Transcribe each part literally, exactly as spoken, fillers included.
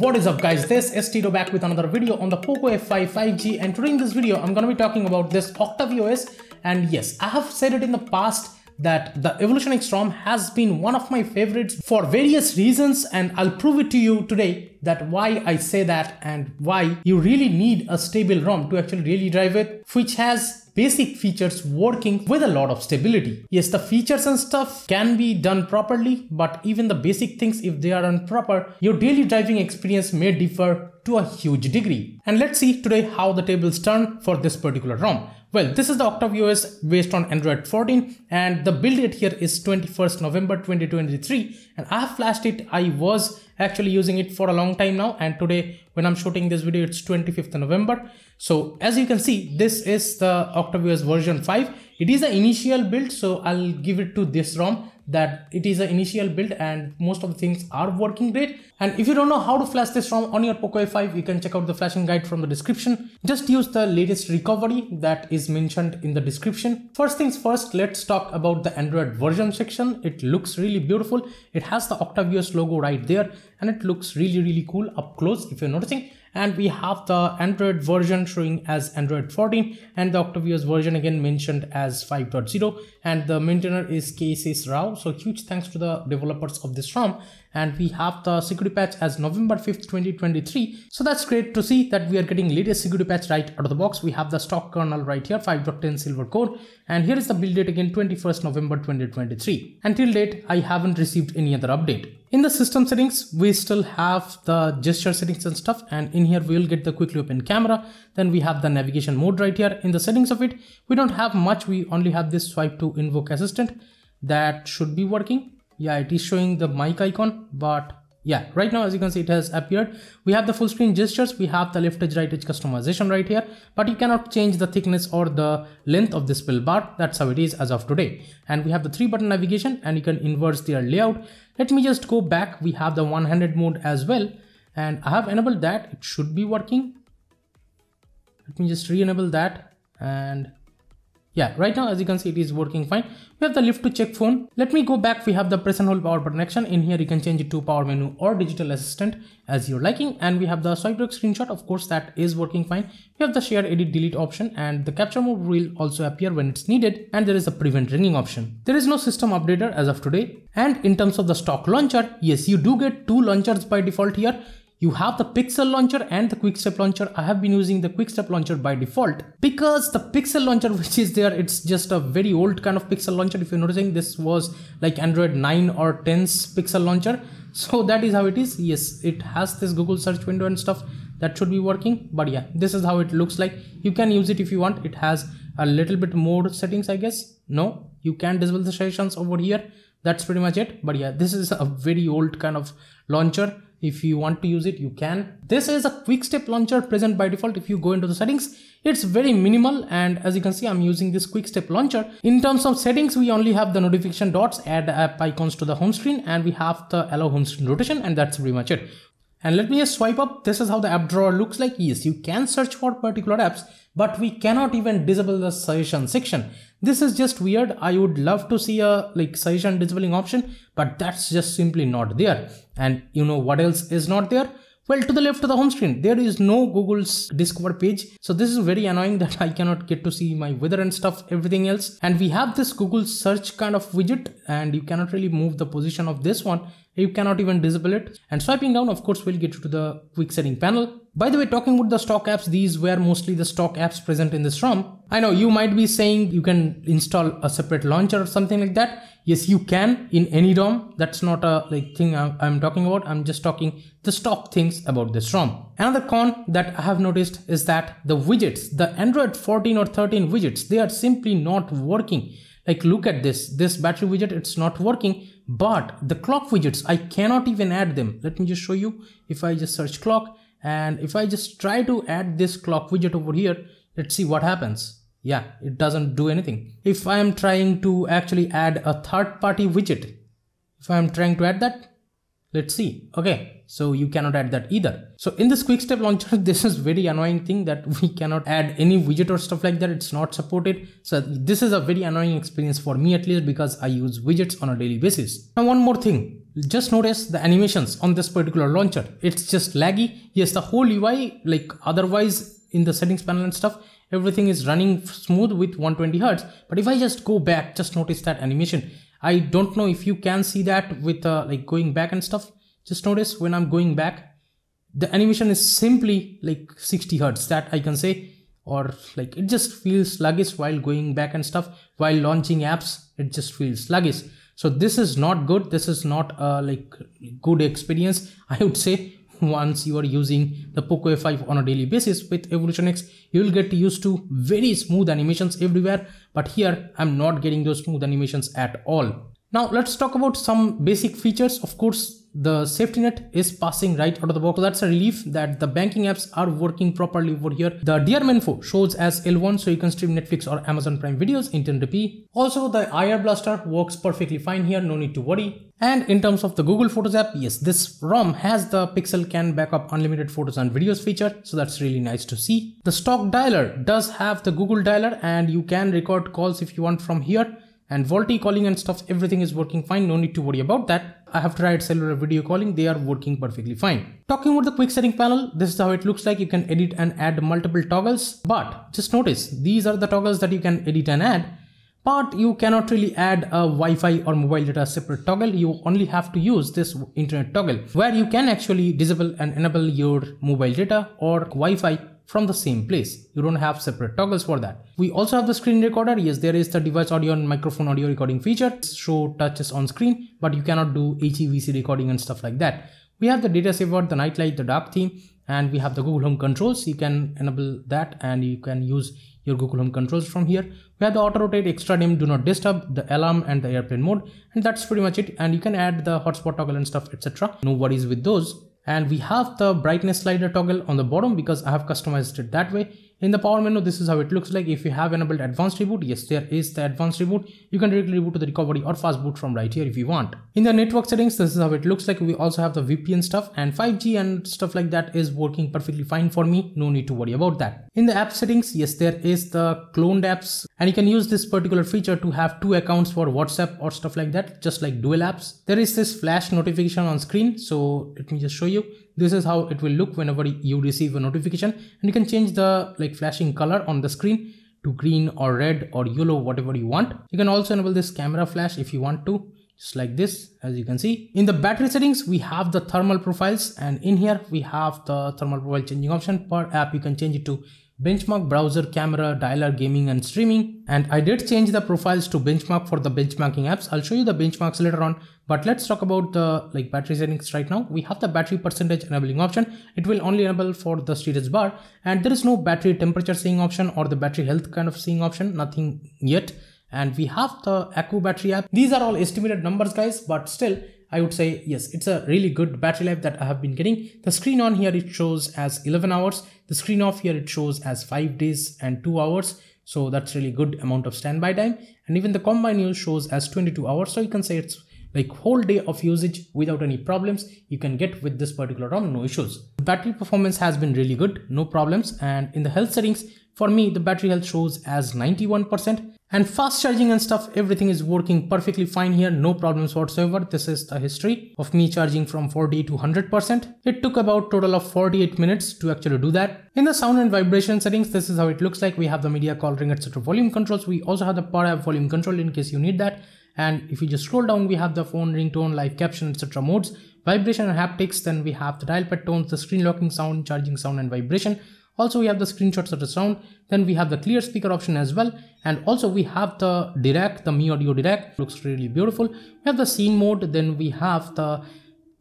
What is up guys, this is Tito back with another video on the POCO F five five G, and during this video I'm gonna be talking about this OctaviOS. And yes, I have said it in the past that the Evolution X ROM has been one of my favorites for various reasons, and I'll prove it to you today that why I say that and why you really need a stable ROM to actually really drive it, which has basic features working with a lot of stability. Yes, the features and stuff can be done properly, but even the basic things, if they are improper, your daily driving experience may differ to a huge degree. And let's see today how the tables turn for this particular ROM. Well, this is the OctaviOS based on Android fourteen, and the build date here is twenty-first November twenty twenty-three, and I have flashed it. I was actually using it for a long time now, and today when I'm shooting this video it's twenty-fifth November. So as you can see, this is the OctaviOS version five. It is the initial build, so I'll give it to this ROM that it is an initial build and most of the things are working great. And if you don't know how to flash this ROM on your POCO F five, you can check out the flashing guide from the description. Just use the latest recovery that is mentioned in the description. First things first, let's talk about the Android version section. It looks really beautiful. It has the OctaviOS logo right there and it looks really really cool up close if you're noticing. And we have the Android version showing as Android fourteen and the OctaviOS version again mentioned as five point oh, and the maintainer is K C S Rao, so huge thanks to the developers of this ROM. And we have the security patch as November fifth twenty twenty-three, so that's great to see that we are getting latest security patch right out of the box. We have the stock kernel right here, five point ten silver core, and here is the build date again, twenty-first November twenty twenty-three. Until date I haven't received any other update. In the system settings, we still have the gesture settings and stuff, and in here we will get the quickly open camera. Then we have the navigation mode right here. In the settings of it, we don't have much. We only have this swipe to invoke assistant. That should be working. Yeah, it is showing the mic icon, but yeah, right now as you can see it has appeared. We have the full screen gestures, we have the left edge right edge customization right here, but you cannot change the thickness or the length of this pill bar. That's how it is as of today. And we have the three button navigation and you can inverse their layout. Let me just go back. We have the one-handed mode as well, and I have enabled that. It should be working. Let me just re-enable that, and yeah, right now as you can see it is working fine. We have the lift to check phone. Let me go back. We have the press and hold power button action. In here you can change it to power menu or digital assistant as you're liking. And we have the swipe right screenshot, of course that is working fine. We have the share, edit, delete option, and the capture mode will also appear when it's needed, and there is a prevent ringing option. There is no system updater as of today. And in terms of the stock launcher, yes, you do get two launchers by default here. You have the Pixel Launcher and the Quickstep Launcher. I have been using the Quickstep Launcher by default because the Pixel Launcher which is there, it's just a very old kind of Pixel Launcher. If you're noticing, this was like Android nine or ten's Pixel Launcher. So that is how it is. Yes, it has this Google search window and stuff. That should be working. But yeah, this is how it looks like. You can use it if you want. It has a little bit more settings, I guess. No, you can disable the sessions over here. That's pretty much it. But yeah, this is a very old kind of launcher. If you want to use it, you can. This is a quick step launcher present by default. If you go into the settings, it's very minimal, and as you can see I'm using this quick step launcher. In terms of settings, we only have the notification dots, add app icons to the home screen, and we have the allow home screen rotation, and that's pretty much it. And let me just swipe up. This is how the app drawer looks like. Yes, you can search for particular apps, but we cannot even disable the suggestion section. This is just weird. I would love to see a like suggestion disabling option, but that's just simply not there. And you know what else is not there? Well, to the left of the home screen, there is no Google's Discover page. So this is very annoying that I cannot get to see my weather and stuff, everything else. And we have this Google search kind of widget, and you cannot really move the position of this one. You cannot even disable it. And swiping down, of course, will get you to the quick setting panel. By the way, talking about the stock apps, these were mostly the stock apps present in this ROM. I know you might be saying you can install a separate launcher or something like that. Yes, you can in any ROM. That's not a like thing I'm, I'm talking about. I'm just talking the stock things about this ROM. Another con that I have noticed is that the widgets, the Android fourteen or thirteen widgets, they are simply not working. Like look at this, this battery widget, it's not working, but the clock widgets, I cannot even add them. Let me just show you. If I just search clock, and if I just try to add this clock widget over here, let's see what happens. Yeah, it doesn't do anything. If I am trying to actually add a third party widget, if I am trying to add that, let's see. Okay, so you cannot add that either. So in this quick step launcher, this is very annoying thing that we cannot add any widget or stuff like that. It's not supported. So this is a very annoying experience for me, at least, because I use widgets on a daily basis. Now one more thing. Just notice the animations on this particular launcher. It's just laggy. Yes, the whole U I, like otherwise in the settings panel and stuff, everything is running smooth with one twenty hertz. But if I just go back, just notice that animation. I don't know if you can see that with uh, like going back and stuff. Just notice when I'm going back, the animation is simply like sixty hertz, that I can say, or like it just feels sluggish while going back and stuff. While launching apps, it just feels sluggish. So this is not good. This is not a like good experience, I would say. Once you are using the POCO F five on a daily basis with Evolution X, you will get used to very smooth animations everywhere, but here I'm not getting those smooth animations at all. Now let's talk about some basic features. Of course, the safety net is passing right out of the box, so that's a relief that the banking apps are working properly over here. The D R M info shows as L one, so you can stream Netflix or Amazon Prime videos in ten eighty p. Also, the I R blaster works perfectly fine here, no need to worry. And in terms of the Google Photos app, yes, this ROM has the Pixel can backup unlimited photos and videos feature, so that's really nice to see. The stock dialer does have the Google dialer, and you can record calls if you want from here. And VoLTE calling and stuff, everything is working fine, no need to worry about that. I have tried cellular video calling, they are working perfectly fine. Talking about the quick setting panel, this is how it looks like. You can edit and add multiple toggles, but just notice these are the toggles that you can edit and add, but you cannot really add a Wi-Fi or mobile data separate toggle. You only have to use this internet toggle, where you can actually disable and enable your mobile data or Wi-Fi from the same place. You don't have separate toggles for that. We also have the screen recorder. Yes, there is the device audio and microphone audio recording feature. Show touches on screen, but you cannot do H E V C recording and stuff like that. We have the data saver, the night light, the dark theme, and we have the Google Home controls. You can enable that and you can use your Google Home controls from here. We have the auto rotate, extra dim, do not disturb, the alarm and the airplane mode, and that's pretty much it. And you can add the hotspot toggle and stuff, et cetera. No worries with those. And we have the brightness slider toggle on the bottom because I have customized it that way. In the power menu, this is how it looks like. If you have enabled advanced reboot, yes, there is the advanced reboot. You can directly reboot to the recovery or fast boot from right here if you want. In the network settings, this is how it looks like. We also have the V P N stuff, and five G and stuff like that is working perfectly fine for me. No need to worry about that. In the app settings, yes, there is the cloned apps, and you can use this particular feature to have two accounts for WhatsApp or stuff like that, just like dual apps. There is this flash notification on screen, so let me just show you. This is how it will look whenever you receive a notification, and you can change the like flashing color on the screen to green or red or yellow, whatever you want. You can also enable this camera flash if you want to, just like this, as you can see. In the battery settings, we have the thermal profiles, and in here we have the thermal profile changing option per app. You can change it to benchmark, browser, camera, dialer, gaming and streaming. And I did change the profiles to benchmark for the benchmarking apps. I'll show you the benchmarks later on, but let's talk about the like battery settings right now. We have the battery percentage enabling option. It will only enable for the status bar, and there is no battery temperature seeing option or the battery health kind of seeing option, nothing yet. And we have the AccuBattery app. These are all estimated numbers, guys, but still I would say, yes, it's a really good battery life that I have been getting. The screen on here, it shows as eleven hours. The screen off here, it shows as five days and two hours. So that's really good amount of standby time. And even the combined use shows as twenty-two hours. So you can say it's like whole day of usage without any problems you can get with this particular ROM, no issues. Battery performance has been really good, no problems. And in the health settings, for me, the battery health shows as ninety-one percent. And fast charging and stuff, everything is working perfectly fine here, no problems whatsoever. This is the history of me charging from forty to one hundred percent. It took about total of forty-eight minutes to actually do that. In the sound and vibration settings, this is how it looks like. We have the media, call, ring, et cetera volume controls. We also have the per app volume control in case you need that. And if you just scroll down, we have the phone, ringtone, live caption, et cetera modes, vibration and haptics. Then we have the dial pad tones, the screen locking sound, charging sound and vibration. Also, we have the screenshots of the sound. Then we have the clear speaker option as well. And also we have the Dirac, the Mi Audio Dirac. Looks really beautiful. We have the scene mode. Then we have the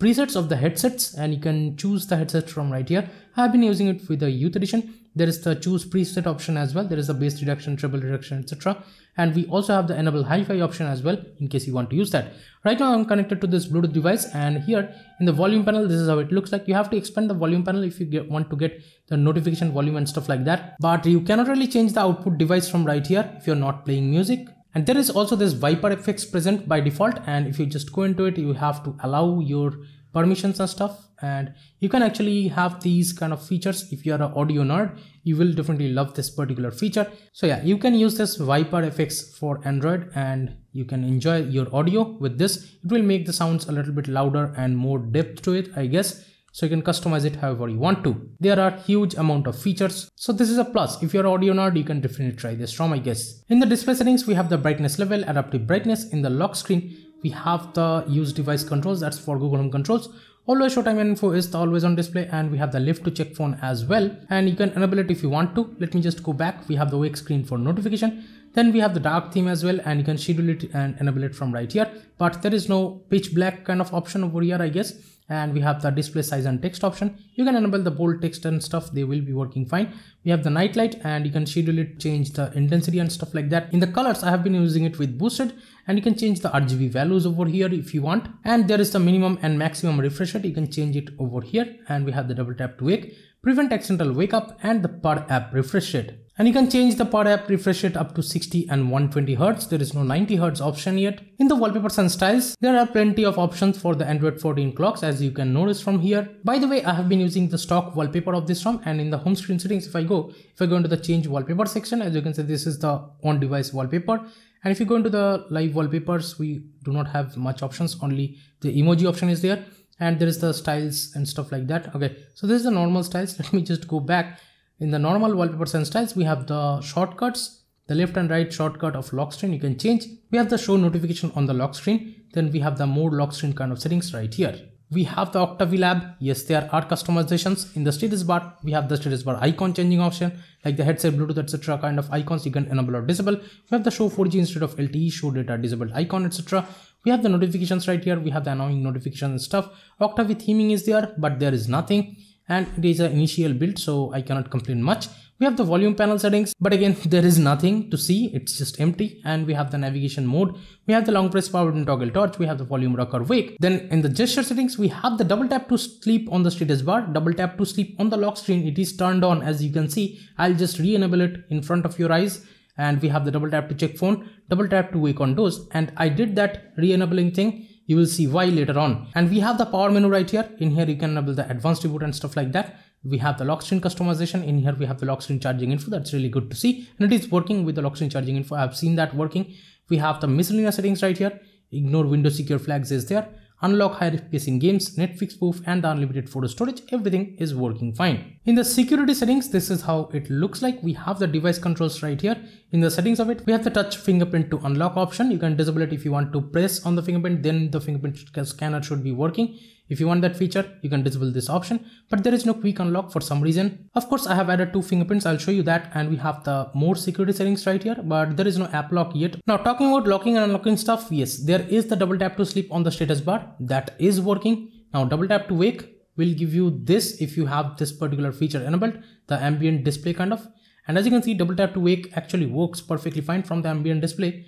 presets of the headsets, and you can choose the headset from right here. I've been using it with the youth edition. There is the choose preset option as well. There is the bass reduction, treble reduction, et cetera. And we also have the enable hi-fi option as well in case you want to use that. Right now I'm connected to this Bluetooth device, and here in the volume panel, this is how it looks like. You have to expand the volume panel if you get, want to get the notification volume and stuff like that. But you cannot really change the output device from right here if you're not playing music. And there is also this Viper F X present by default, and if you just go into it, you have to allow your permissions and stuff. And you can actually have these kind of features. If you are an audio nerd, you will definitely love this particular feature. So yeah, you can use this Viper F X for Android and you can enjoy your audio with this. It will make the sounds a little bit louder and more depth to it, I guess. So you can customize it however you want to. There are huge amount of features. So this is a plus. If you're audio nerd, you can definitely try this ROM, I guess. In the display settings, we have the brightness level, adaptive brightness. In the lock screen, we have the use device controls. That's for Google Home controls. Always showtime info is the always on display, and we have the lift to check phone as well. And you can enable it if you want to. Let me just go back. We have the wake screen for notification. Then we have the dark theme as well, and you can schedule it and enable it from right here. But there is no pitch black kind of option over here, I guess. And we have the display size and text option. You can enable the bold text and stuff. They will be working fine. We have the night light and you can schedule it, change the intensity and stuff like that. In the colors, I have been using it with boosted, and you can change the R G B values over here if you want. And there is the minimum and maximum refresh rate. You can change it over here. And we have the double tap to wake, prevent accidental wake up, and the per app refresh rate. And you can change the per app refresh rate up to sixty and one hundred twenty hertz. There is no ninety hertz option yet. In the wallpapers and styles, there are plenty of options for the Android fourteen clocks, as you can notice from here. By the way, I have been using the stock wallpaper of this ROM, and in the home screen settings, if I go, if I go into the change wallpaper section, as you can see, this is the on device wallpaper. And if you go into the live wallpapers, we do not have much options, only the emoji option is there. And there is the styles and stuff like that. Okay, so this is the normal styles. Let me just go back. In the normal wallpapers and styles, we have the shortcuts, the left and right shortcut of lock screen you can change. We have the show notification on the lock screen. Then we have the more lock screen kind of settings right here. We have the Octavi Lab. Yes, there are customizations. In the status bar, we have the status bar icon changing option, like the headset, Bluetooth, et cetera kind of icons you can enable or disable. We have the show four G instead of L T E, show data disabled icon, et cetera. We have the notifications right here. We have the annoying notifications and stuff. Octavi theming is there, but there is nothing. And it is an initial build, so I cannot complain much. We have the volume panel settings, but again, there is nothing to see. It's just empty. And we have the navigation mode. We have the long press power button toggle torch. We have the volume rocker wake. Then in the gesture settings, we have the double tap to sleep on the status bar, double tap to sleep on the lock screen. It is turned on, as you can see. I'll just re-enable it in front of your eyes. And we have the double tap to check phone, double tap to wake on doors. And I did that re-enabling thing. You will see why later on. And we have the power menu right here. In here, you can enable the advanced reboot and stuff like that. We have the lock screen customization. In here, we have the lock screen charging info. That's really good to see. And it is working with the lock screen charging info. I've seen that working. We have the miscellaneous settings right here. Ignore Windows secure flags is there. Unlock high F P S in games, Netflix poof, and the unlimited photo storage. Everything is working fine. In the security settings, this is how it looks like. We have the device controls right here. In the settings of it, we have the touch fingerprint to unlock option. You can disable it if you want to press on the fingerprint, then the fingerprint scanner should be working. If you want that feature, you can disable this option, but there is no quick unlock for some reason. Of course, I have added two fingerprints. I'll show you that. And we have the more security settings right here, but there is no app lock yet. Now talking about locking and unlocking stuff. Yes, there is the double tap to sleep on the status bar that is working. Now double tap to wake will give you this if you have this particular feature enabled, the ambient display kind of. And as you can see, double tap to wake actually works perfectly fine from the ambient display,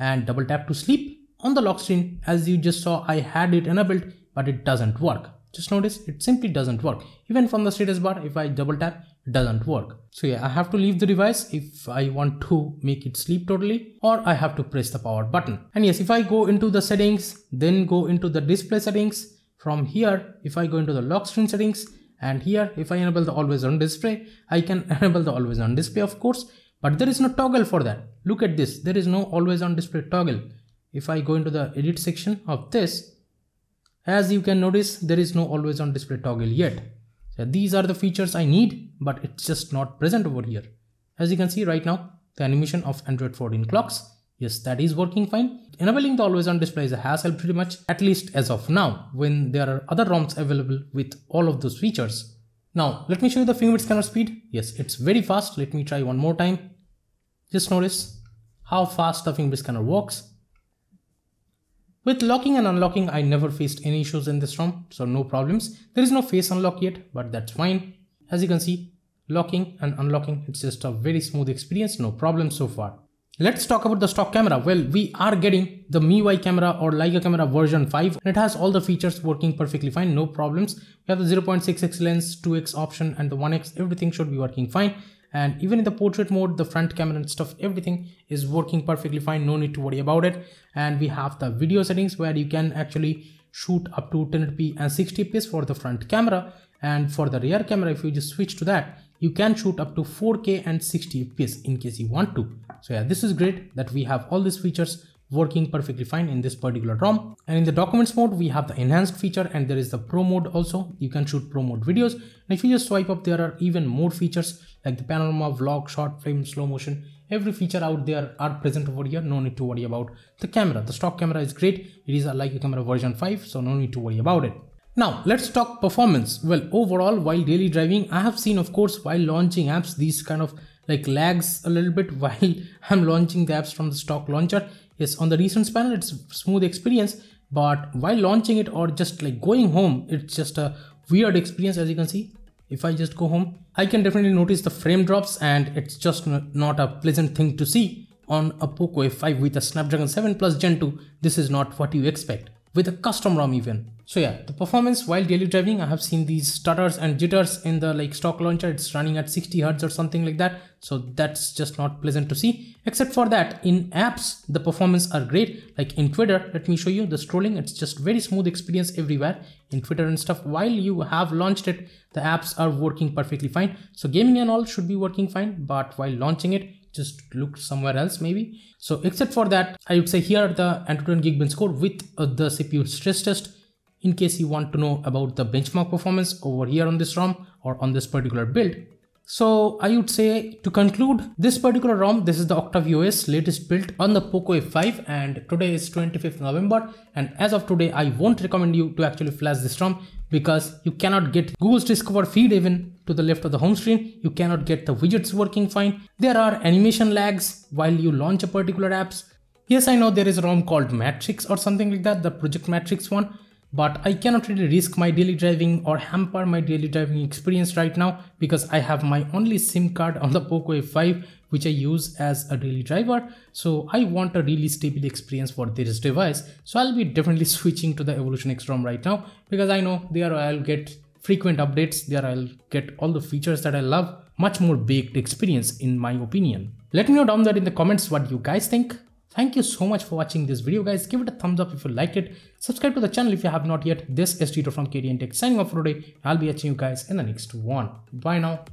and double tap to sleep on the lock screen, as you just saw, I had it enabled, but it doesn't work. Just notice, it simply doesn't work. Even from the status bar, if I double tap, it doesn't work. So yeah, I have to leave the device if I want to make it sleep totally, or I have to press the power button. And yes, if I go into the settings, then go into the display settings, from here, if I go into the lock screen settings, and here, if I enable the always on display, I can enable the always on display, of course, but there is no toggle for that. Look at this, there is no always on display toggle. If I go into the edit section of this, as you can notice, there is no always on display toggle yet. So these are the features I need, but it's just not present over here. As you can see right now, the animation of Android fourteen clocks. Yes, that is working fine. Enabling the always on display is a hassle pretty much, at least as of now, when there are other ROMs available with all of those features. Now, let me show you the fingerprint scanner speed. Yes, it's very fast. Let me try one more time. Just notice how fast the fingerprint scanner works. With locking and unlocking, I never faced any issues in this ROM, so no problems. There is no face unlock yet, but that's fine. As you can see, locking and unlocking, it's just a very smooth experience, no problem so far. Let's talk about the stock camera. Well, we are getting the M I U I camera or Leica camera version five, and it has all the features working perfectly fine, no problems. We have the zero point six x lens, two x option, and the one x, everything should be working fine. And even in the portrait mode, the front camera and stuff, everything is working perfectly fine. No need to worry about it. And we have the video settings where you can actually shoot up to ten eighty p and sixty f p s for the front camera, and for the rear camera, if you just switch to that, you can shoot up to four K and sixty f p s in case you want to. So yeah, this is great that we have all these features working perfectly fine in this particular ROM. And in the documents mode, we have the enhanced feature, and there is the pro mode also. You can shoot pro mode videos, and if you just swipe up, there are even more features like the panorama, vlog, short frame, slow motion. Every feature out there are present over here. No need to worry about the camera. The stock camera is great. It is a Leica camera version five, so no need to worry about it. Now let's talk performance. Well, overall, while daily driving, I have seen, of course, while launching apps, these kind of like lags a little bit while I'm launching the apps from the stock launcher. Yes, on the recent panel, it's a smooth experience, but while launching it or just like going home, it's just a weird experience. As you can see, if I just go home, I can definitely notice the frame drops, and it's just not a pleasant thing to see on a POCO F five with a Snapdragon seven plus gen two. This is not what you expect with a custom ROM even. So yeah, the performance while daily driving, I have seen these stutters and jitters in the like stock launcher. It's running at sixty hertz or something like that. So that's just not pleasant to see. Except for that, in apps, the performance are great. Like in Twitter, let me show you the scrolling. It's just very smooth experience everywhere in Twitter and stuff. While you have launched it, the apps are working perfectly fine. So gaming and all should be working fine, but while launching it, just look somewhere else maybe. So except for that, I would say here the Antutu and Geekbench score with uh, the C P U stress test. In case you want to know about the benchmark performance over here on this ROM or on this particular build. So I would say to conclude this particular ROM, this is the OctaviOS latest build on the POCO F five, and today is twenty-fifth November, and as of today I won't recommend you to actually flash this ROM because you cannot get Google's Discover feed even to the left of the home screen. You cannot get the widgets working fine. There are animation lags while you launch a particular apps. Yes, I know there is a ROM called Matrix or something like that, the Project Matrix one, but I cannot really risk my daily driving or hamper my daily driving experience right now because I have my only SIM card on the POCO F five which I use as a daily driver. So I want a really stable experience for this device. So I'll be definitely switching to the Evolution X ROM right now because I know there I'll get frequent updates, there I'll get all the features that I love, much more baked experience in my opinion. Let me know down there in the comments what you guys think. Thank you so much for watching this video guys, give it a thumbs up if you liked it, subscribe to the channel if you have not yet. This is Twitter from K T N Tech signing off for today. I'll be catching you guys in the next one. Bye now.